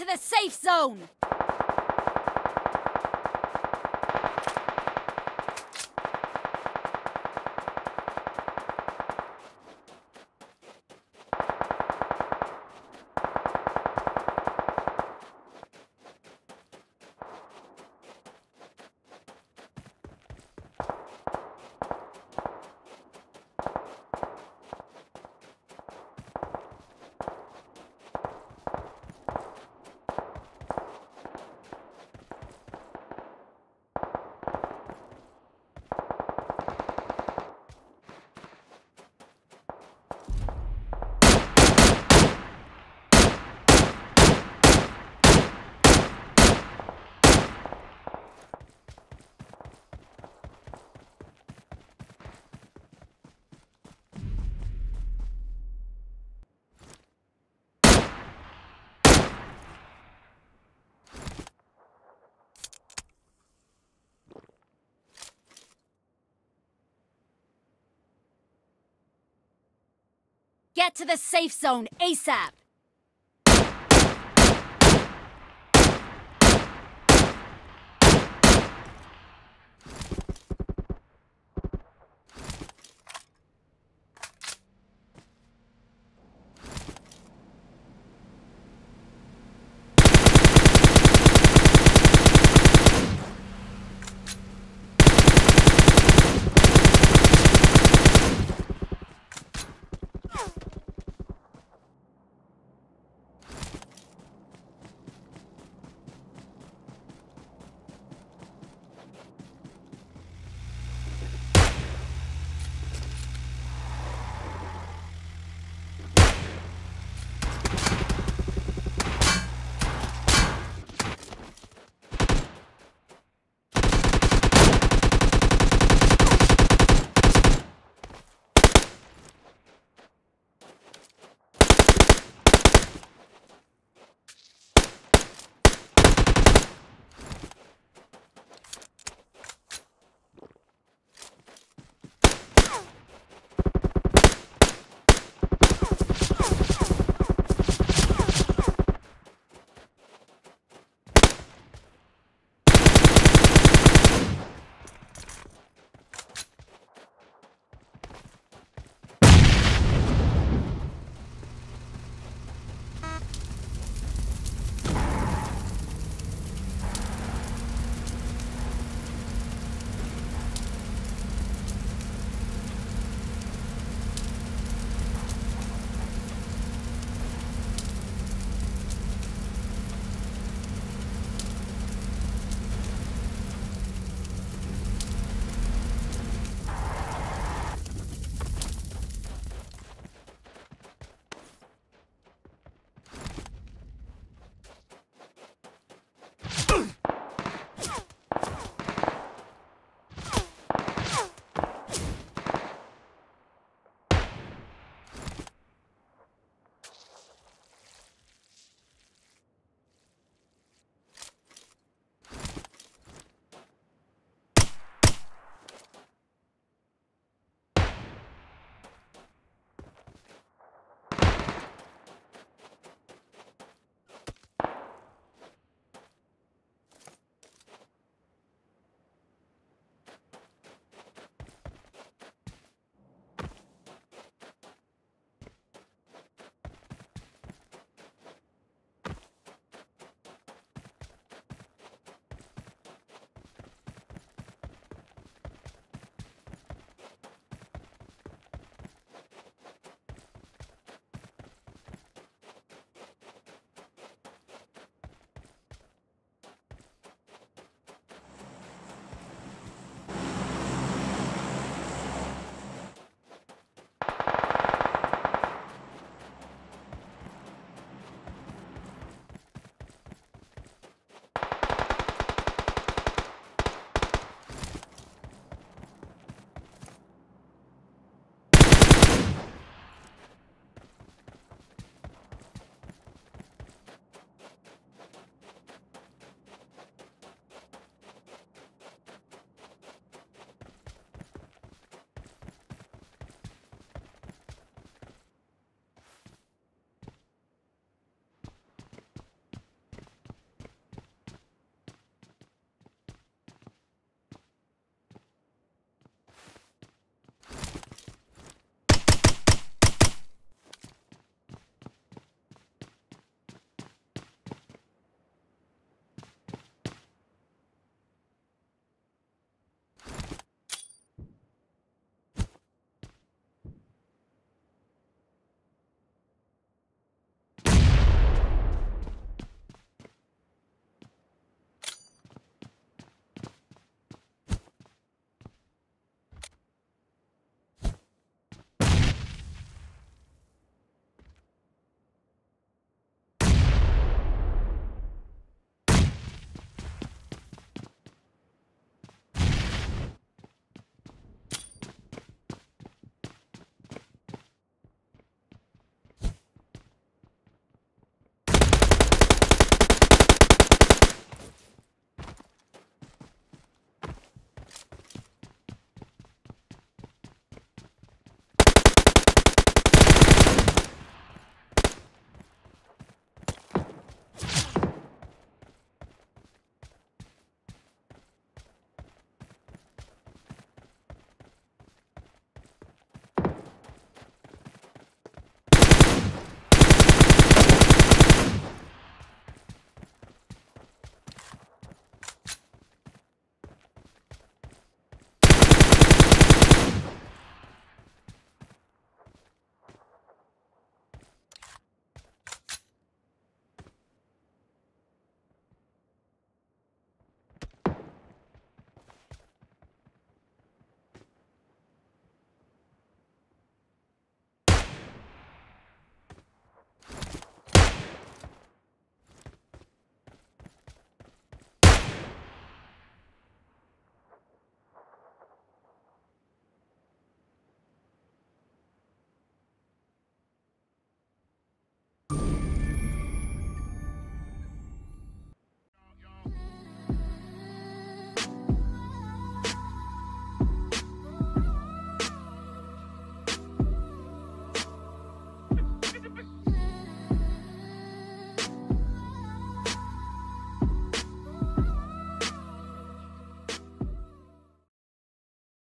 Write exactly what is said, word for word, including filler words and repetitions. to the safe zone! Get to the safe zone ASAP!